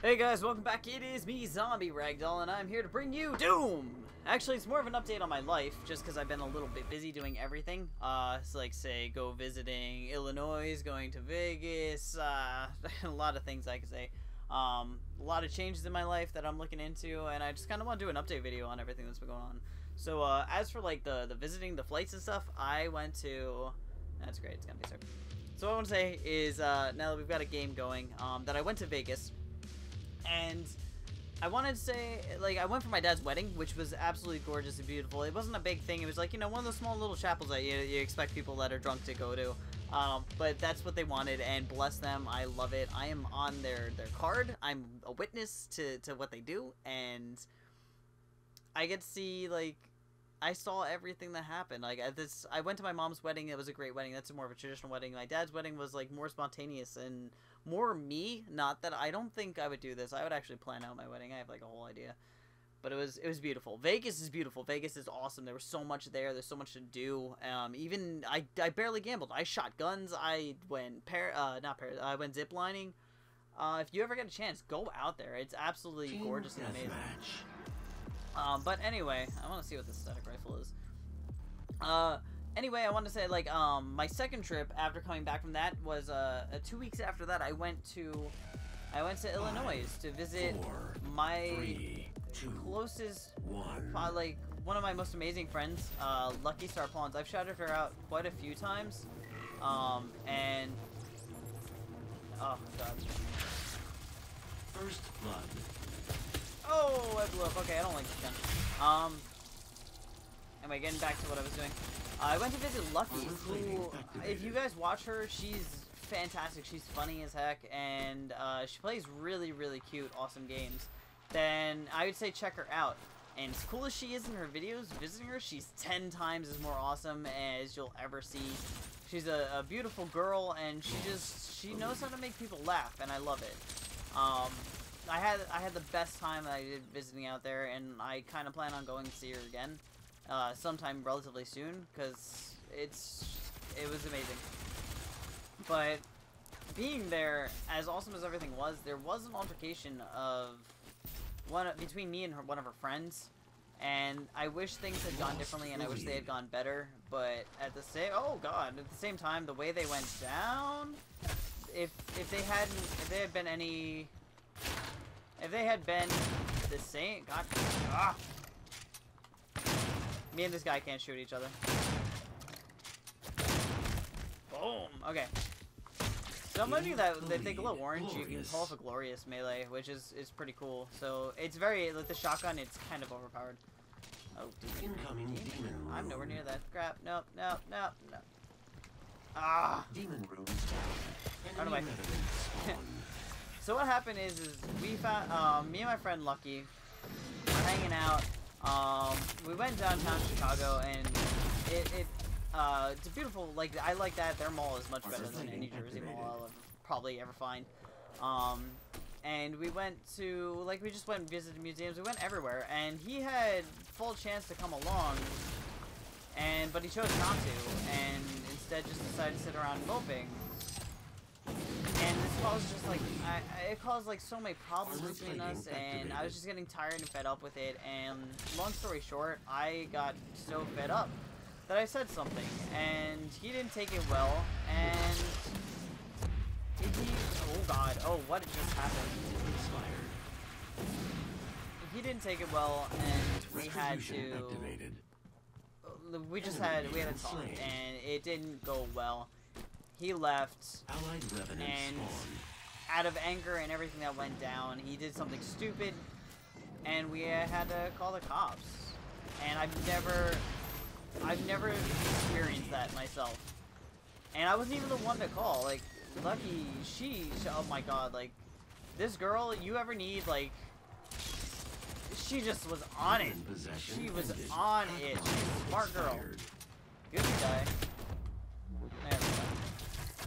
Hey guys, welcome back. It is me, Zombie Ragdoll, and I'm here to bring you Doom! Actually, it's more of an update on my life, just because I've been a little bit busy doing everything. So like, say, go visiting Illinois, going to Vegas, a lot of things I could say. A lot of changes in my life that I'm looking into, and I just kind of want to do an update video on everything that's been going on. So, as for, like, the visiting, the flights and stuff, I went to... That's great, it's gonna be served. So what I want to say is, now that we've got a game going, that I went to Vegas... And I wanted to say, like, I went for my dad's wedding, which was absolutely gorgeous and beautiful. It wasn't a big thing. It was like, you know, one of those small little chapels that you expect people that are drunk to go to. But that's what they wanted, and bless them. I love it. I am on their card. I'm a witness to what they do, and I get to see, like, I saw everything that happened. Like, I went to my mom's wedding. It was a great wedding. That's more of a traditional wedding. My dad's wedding was, like, more spontaneous and... more me, not that I don't think I would do this. I would actually plan out my wedding. I have like a whole idea. But it was beautiful. Vegas is beautiful. Vegas is awesome. There was so much there. There's so much to do. Even I barely gambled. I shot guns. I went I went zip lining. If you ever get a chance, go out there. It's absolutely gorgeous and amazing. But anyway, I want to see what this static rifle is. Anyway, I want to say, like, my second trip after coming back from that was, 2 weeks after that, I went to Illinois to visit one of my most amazing friends, Lucky Star Pawns. I've shouted her out quite a few times, and, oh, God. First blood. Oh, I blew up. Okay, I don't like this gun. Anyway, getting back to what I was doing. I went to visit Lucky, who, if you guys watch her, she's fantastic, she's funny as heck, and she plays really, really cute, awesome games. Then I would say check her out. And as cool as she is in her videos, visiting her, she's 10 times as more awesome as you'll ever see. She's a beautiful girl, and she knows how to make people laugh, and I love it. I had the best time that I did visiting out there, and I kind of plan on going to see her again. Sometime relatively soon, because it was amazing. But being there, as awesome as everything was, there was an altercation between me and one of her friends, and I wish things had gone differently, and I wish they had gone better. But at the same time, the way they went down, if they had been the same, God. Ah! Me and this guy can't shoot each other. Boom! Okay. Somebody that they glow orange, you can pull off a glorious melee, which is pretty cool. So, it's very, like the shotgun, it's kind of overpowered. Oh, demon. I'm nowhere near that. Crap, nope, nope, nope, nope. Ah! Demon room. Out of my face. So what happened is we found, me and my friend Lucky were hanging out. We went downtown Chicago, and it's a beautiful, like, I like that. Their mall is much better than any Jersey mall I'll probably ever find. And we went to, like, we just went and visited museums. We went everywhere, and he had full chance to come along, but he chose not to, and instead just decided to sit around moping. And this caused just like, it caused like so many problems between us, and I was just getting tired and fed up with it, and long story short, I got so fed up that I said something, and he didn't take it well, and oh god, oh what just happened? He didn't take it well, and we had a talk, and it didn't go well. He left, and out of anger and everything that went down, he did something stupid, and we had to call the cops. And I've never experienced that myself. And I wasn't even the one to call. Like, Lucky, oh my god, like, this girl, you ever need, like, she just was on it. She was on it. She's a smart girl. Good guy. There we go.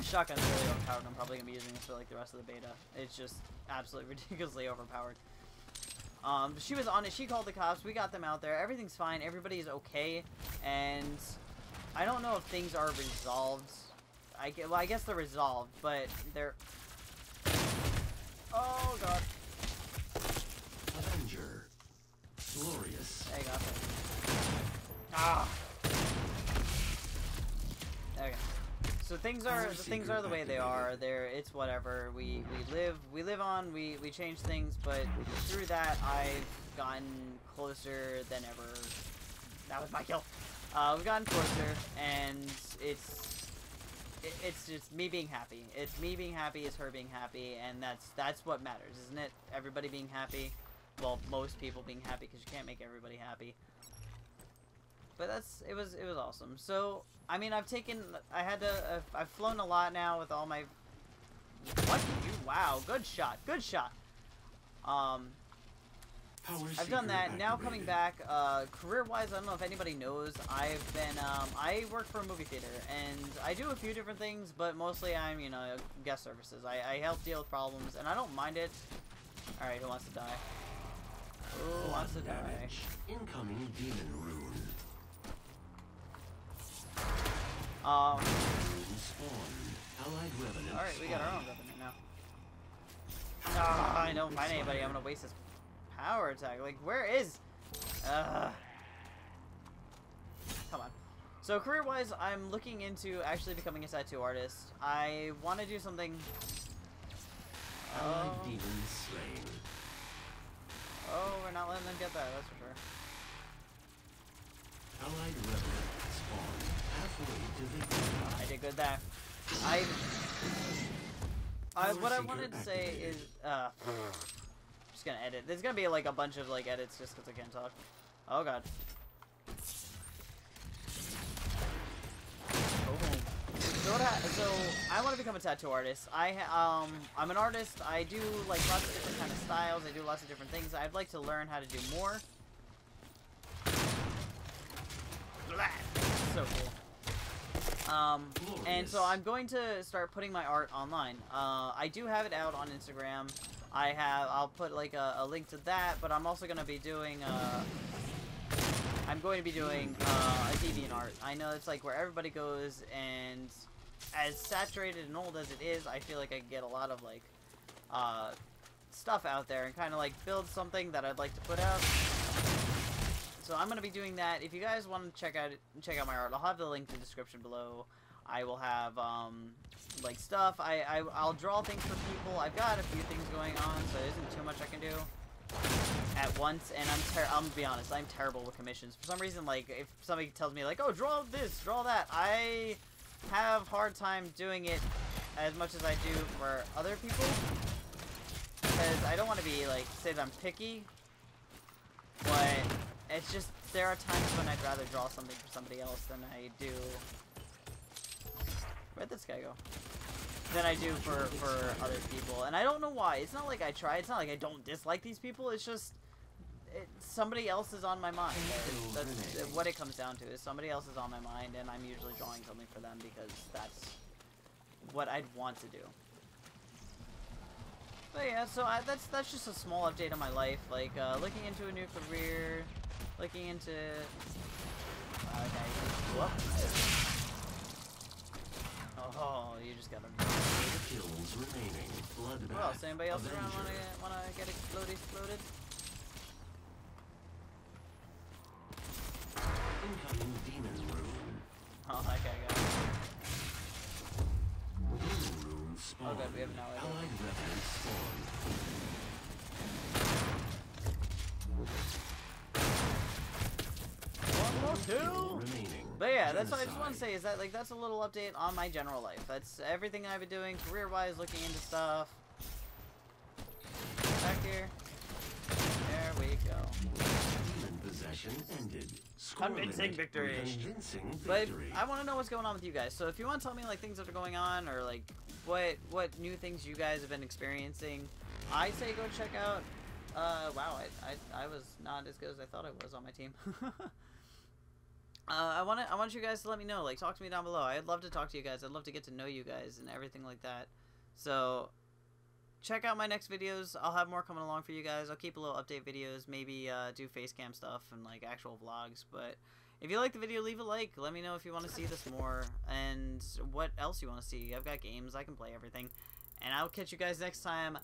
Shotgun's really overpowered. I'm probably gonna be using this for like the rest of the beta. It's just absolutely ridiculously overpowered. She was on it. She called the cops. We got them out there. Everything's fine. Everybody's okay. And I don't know if things are resolved. I guess they're resolved, but they're. Oh god. the things are the way they are. It's whatever. We live on. We change things, but through that I've gotten closer than ever. That was my kill. We've gotten closer, and it's just me being happy. It's me being happy. It's her being happy, and that's what matters, isn't it? Everybody being happy. Well, most people being happy, because you can't make everybody happy. But it was awesome. So I mean, I've flown a lot now with all my. What did you? Wow, good shot, good shot. I've done that. Now coming back, career-wise, I don't know if anybody knows. I've been I work for a movie theater, and I do a few different things, but mostly I'm guest services. I help deal with problems, and I don't mind it. All right, who wants to die? Who wants to die? Incoming demon rune. Alright, we got our own revenant now. I don't find anybody, I'm gonna waste this power attack. Like, where is... Come on. So, career-wise, I'm looking into actually becoming a tattoo artist. I want to do something... Oh, we're not letting them get that, that's for sure. Allied revenant spawn halfway to victory. I did good there. What I wanted to say is, I'm just gonna edit. There's gonna be like a bunch of like edits just because I can't talk. Oh god. So I want to become a tattoo artist. I'm an artist. I do like lots of different kind of styles. I do lots of different things. I'd like to learn how to do more. So cool. And so I'm going to start putting my art online. I do have it out on Instagram. I'll put like a link to that, but I'm also going to be doing a DeviantArt. I know it's like where everybody goes, and as saturated and old as it is, I feel like I can get a lot of like stuff out there and kind of like build something that I'd like to put out. So I'm gonna be doing that. If you guys want to check out my art, I'll have the link in the description below. I will have like stuff. I'll draw things for people. I've got a few things going on, so there isn't too much I can do at once. And I'm gonna be honest, I'm terrible with commissions. For some reason, like if somebody tells me like, oh, draw this, draw that, I have hard time doing it as much as I do for other people, because I don't want to be like say that I'm picky, but it's just, there are times when I'd rather draw something for somebody else than I do... Where'd this guy go? Than I do for other people. And I don't know why. It's not like I try. It's not like I don't dislike these people. It's just... somebody else is on my mind. That's what it comes down to, is somebody else is on my mind, and I'm usually drawing something for them because that's what I'd want to do. But yeah, so that's just a small update on my life. Like, looking into a new career... Looking into... Oh, you just got him. Kills remaining. Well, does anybody else around wanna get exploded? Incoming demon room. Oh, that guy got him. Demon room spawn. Oh god, we have no idea. Allied weapons spawn. But yeah, that's what I just want to say, is that like that's a little update on my general life. That's everything I've been doing career-wise, looking into stuff. Back here. There we go. Possession ended. Convincing victory. Convincing victory. But I want to know what's going on with you guys. So if you want to tell me like things that are going on, or like what new things you guys have been experiencing, I say go check out. Wow, I was not as good as I thought I was on my team. I want you guys to let me know. Like, talk to me down below. I'd love to talk to you guys. I'd love to get to know you guys and everything like that. So, check out my next videos. I'll have more coming along for you guys. I'll keep a little update videos. Maybe do face cam stuff and like actual vlogs. But if you like the video, leave a like. Let me know if you want to see this more and what else you want to see. I've got games. I can play everything. And I'll catch you guys next time.